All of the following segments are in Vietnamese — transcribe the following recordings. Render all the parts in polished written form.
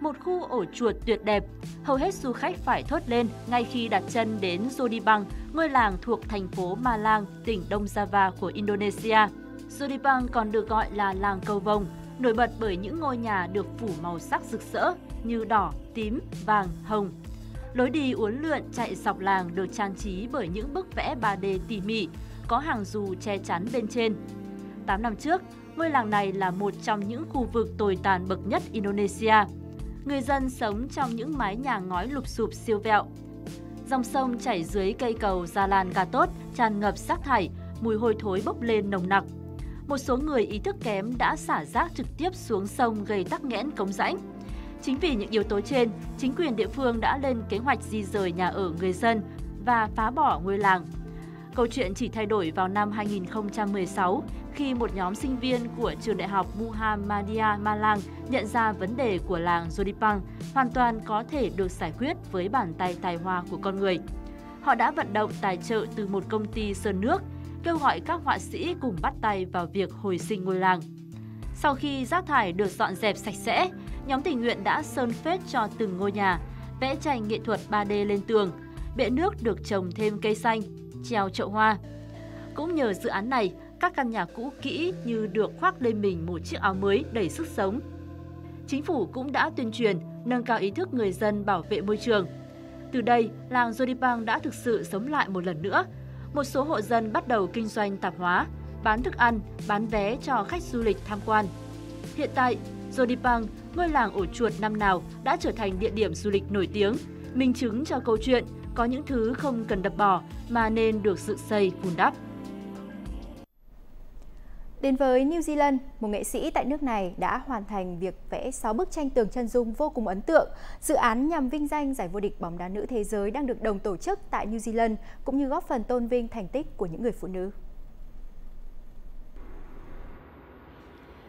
một khu ổ chuột tuyệt đẹp. Hầu hết du khách phải thốt lên ngay khi đặt chân đến Jodipan, ngôi làng thuộc thành phố Malang, tỉnh Đông Java của Indonesia. Jodipan còn được gọi là làng cầu vồng, nổi bật bởi những ngôi nhà được phủ màu sắc rực rỡ như đỏ, tím, vàng, hồng. Lối đi uốn lượn chạy dọc làng được trang trí bởi những bức vẽ 3D tỉ mỉ, có hàng dù che chắn bên trên. 8 năm trước, ngôi làng này là một trong những khu vực tồi tàn bậc nhất Indonesia. Người dân sống trong những mái nhà ngói lụp xụp siêu vẹo. Dòng sông chảy dưới cây cầu Jalan Gatot tràn ngập rác thải, mùi hôi thối bốc lên nồng nặc. Một số người ý thức kém đã xả rác trực tiếp xuống sông gây tắc nghẽn cống rãnh. Chính vì những yếu tố trên, chính quyền địa phương đã lên kế hoạch di rời nhà ở người dân và phá bỏ ngôi làng. Câu chuyện chỉ thay đổi vào năm 2016 khi một nhóm sinh viên của trường đại học Muhammadiyah Malang nhận ra vấn đề của làng Jodipan hoàn toàn có thể được giải quyết với bàn tay tài hoa của con người. Họ đã vận động tài trợ từ một công ty sơn nước, kêu gọi các họa sĩ cùng bắt tay vào việc hồi sinh ngôi làng. Sau khi rác thải được dọn dẹp sạch sẽ, nhóm tình nguyện đã sơn phết cho từng ngôi nhà, vẽ tranh nghệ thuật 3D lên tường, bể nước được trồng thêm cây xanh, treo chậu hoa. Cũng nhờ dự án này, các căn nhà cũ kỹ như được khoác lên mình một chiếc áo mới đầy sức sống. Chính phủ cũng đã tuyên truyền, nâng cao ý thức người dân bảo vệ môi trường. Từ đây, làng Jodipan đã thực sự sống lại một lần nữa. Một số hộ dân bắt đầu kinh doanh tạp hóa, bán thức ăn, bán vé cho khách du lịch tham quan. Hiện tại, Jodipan, ngôi làng ổ chuột năm nào, đã trở thành địa điểm du lịch nổi tiếng, minh chứng cho câu chuyện có những thứ không cần đập bỏ mà nên được dựng xây vun đắp. Đến với New Zealand, một nghệ sĩ tại nước này đã hoàn thành việc vẽ 6 bức tranh tường chân dung vô cùng ấn tượng. Dự án nhằm vinh danh giải vô địch bóng đá nữ thế giới đang được đồng tổ chức tại New Zealand, cũng như góp phần tôn vinh thành tích của những người phụ nữ.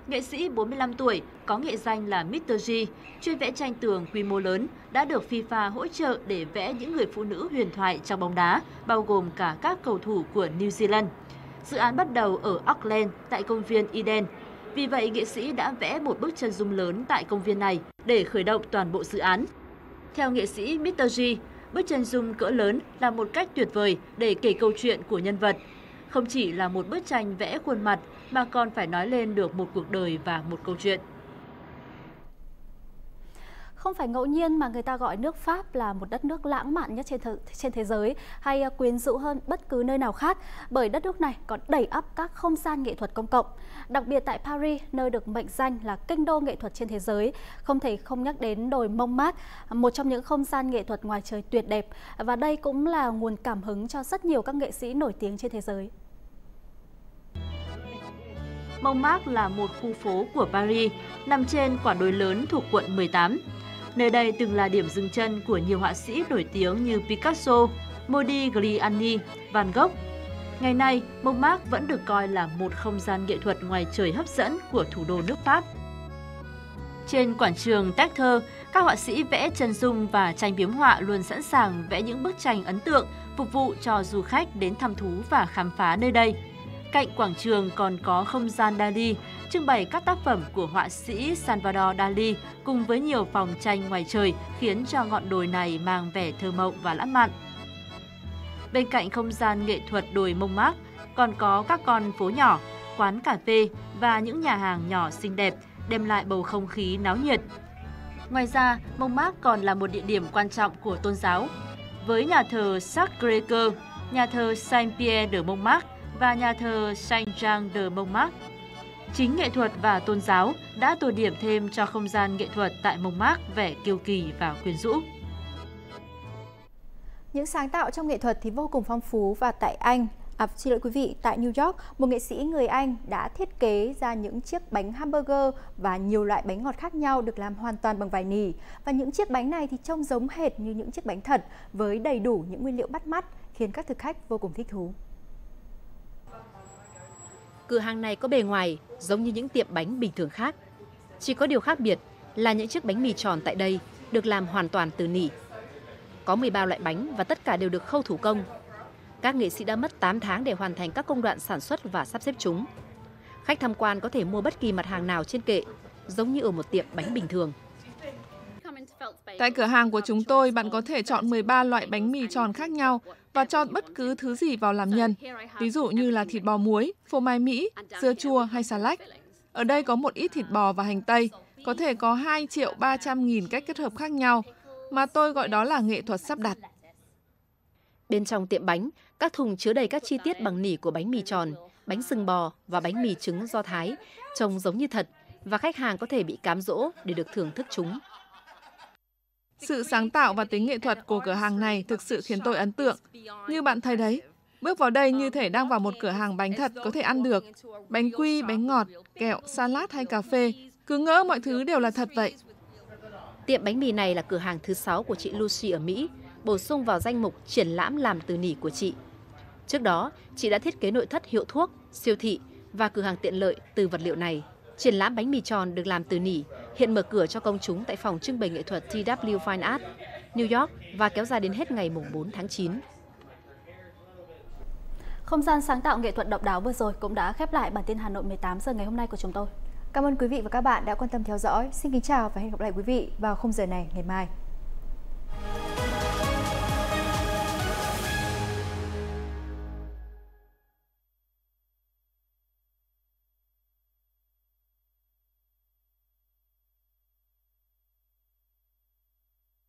Nghệ sĩ 45 tuổi, có nghệ danh là Mr. G, chuyên vẽ tranh tường quy mô lớn, đã được FIFA hỗ trợ để vẽ những người phụ nữ huyền thoại trong bóng đá, bao gồm cả các cầu thủ của New Zealand. Dự án bắt đầu ở Auckland, tại công viên Eden. Vì vậy, nghệ sĩ đã vẽ một bức chân dung lớn tại công viên này để khởi động toàn bộ dự án. Theo nghệ sĩ Mr. G, bức chân dung cỡ lớn là một cách tuyệt vời để kể câu chuyện của nhân vật. Không chỉ là một bức tranh vẽ khuôn mặt, mà còn phải nói lên được một cuộc đời và một câu chuyện. Không phải ngẫu nhiên mà người ta gọi nước Pháp là một đất nước lãng mạn nhất trên thế giới, hay quyến rũ hơn bất cứ nơi nào khác, bởi đất nước này còn đầy ắp các không gian nghệ thuật công cộng. Đặc biệt tại Paris, nơi được mệnh danh là kinh đô nghệ thuật trên thế giới, không thể không nhắc đến đồi Montmartre, một trong những không gian nghệ thuật ngoài trời tuyệt đẹp, và đây cũng là nguồn cảm hứng cho rất nhiều các nghệ sĩ nổi tiếng trên thế giới. Montmartre là một khu phố của Paris, nằm trên quả đồi lớn thuộc quận 18. Nơi đây từng là điểm dừng chân của nhiều họa sĩ nổi tiếng như Picasso, Modigliani, Van Gogh. Ngày nay, Montmartre vẫn được coi là một không gian nghệ thuật ngoài trời hấp dẫn của thủ đô nước Pháp. Trên quảng trường Tertre, các họa sĩ vẽ chân dung và tranh biếm họa luôn sẵn sàng vẽ những bức tranh ấn tượng, phục vụ cho du khách đến thăm thú và khám phá nơi đây. Cạnh quảng trường còn có không gian Dali, trưng bày các tác phẩm của họa sĩ Salvador Dali cùng với nhiều phòng tranh ngoài trời, khiến cho ngọn đồi này mang vẻ thơ mộng và lãng mạn. Bên cạnh không gian nghệ thuật đồi Montmartre còn có các con phố nhỏ, quán cà phê và những nhà hàng nhỏ xinh đẹp, đem lại bầu không khí náo nhiệt. Ngoài ra, Montmartre còn là một địa điểm quan trọng của tôn giáo. Với nhà thờ Sacré-Cœur, nhà thờ Saint-Pierre de Montmartre và nhà thờ Saint Jean de Montmartre. Chính nghệ thuật và tôn giáo đã tô điểm thêm cho không gian nghệ thuật tại Montmartre vẻ kiêu kỳ và quyến rũ. Những sáng tạo trong nghệ thuật thì vô cùng phong phú, và tại tại New York, một nghệ sĩ người Anh đã thiết kế ra những chiếc bánh hamburger và nhiều loại bánh ngọt khác nhau được làm hoàn toàn bằng vải nỉ. Và những chiếc bánh này thì trông giống hệt như những chiếc bánh thật, với đầy đủ những nguyên liệu bắt mắt, khiến các thực khách vô cùng thích thú. Cửa hàng này có bề ngoài giống như những tiệm bánh bình thường khác. Chỉ có điều khác biệt là những chiếc bánh mì tròn tại đây được làm hoàn toàn từ nỉ. Có 13 loại bánh và tất cả đều được khâu thủ công. Các nghệ sĩ đã mất 8 tháng để hoàn thành các công đoạn sản xuất và sắp xếp chúng. Khách tham quan có thể mua bất kỳ mặt hàng nào trên kệ, giống như ở một tiệm bánh bình thường. Tại cửa hàng của chúng tôi, bạn có thể chọn 13 loại bánh mì tròn khác nhau và cho bất cứ thứ gì vào làm nhân, ví dụ như là thịt bò muối, phô mai Mỹ, dưa chua hay xà lách. Ở đây có một ít thịt bò và hành tây, có thể có 2.300.000 cách kết hợp khác nhau, mà tôi gọi đó là nghệ thuật sắp đặt. Bên trong tiệm bánh, các thùng chứa đầy các chi tiết bằng nỉ của bánh mì tròn, bánh sừng bò và bánh mì trứng do Thái, trông giống như thật và khách hàng có thể bị cám dỗ để được thưởng thức chúng. Sự sáng tạo và tính nghệ thuật của cửa hàng này thực sự khiến tôi ấn tượng. Như bạn thấy đấy, bước vào đây như thể đang vào một cửa hàng bánh thật có thể ăn được. Bánh quy, bánh ngọt, kẹo, salad hay cà phê, cứ ngỡ mọi thứ đều là thật vậy. Tiệm bánh mì này là cửa hàng thứ 6 của chị Lucy ở Mỹ, bổ sung vào danh mục triển lãm làm từ nỉ của chị. Trước đó, chị đã thiết kế nội thất hiệu thuốc, siêu thị và cửa hàng tiện lợi từ vật liệu này. Triển lãm bánh mì tròn được làm từ nỉ hiện mở cửa cho công chúng tại phòng trưng bày nghệ thuật TW Fine Art, New York và kéo dài đến hết ngày 4 tháng 9. Không gian sáng tạo nghệ thuật độc đáo vừa rồi cũng đã khép lại bản tin Hà Nội 18 giờ ngày hôm nay của chúng tôi. Cảm ơn quý vị và các bạn đã quan tâm theo dõi. Xin kính chào và hẹn gặp lại quý vị vào khung giờ này ngày mai.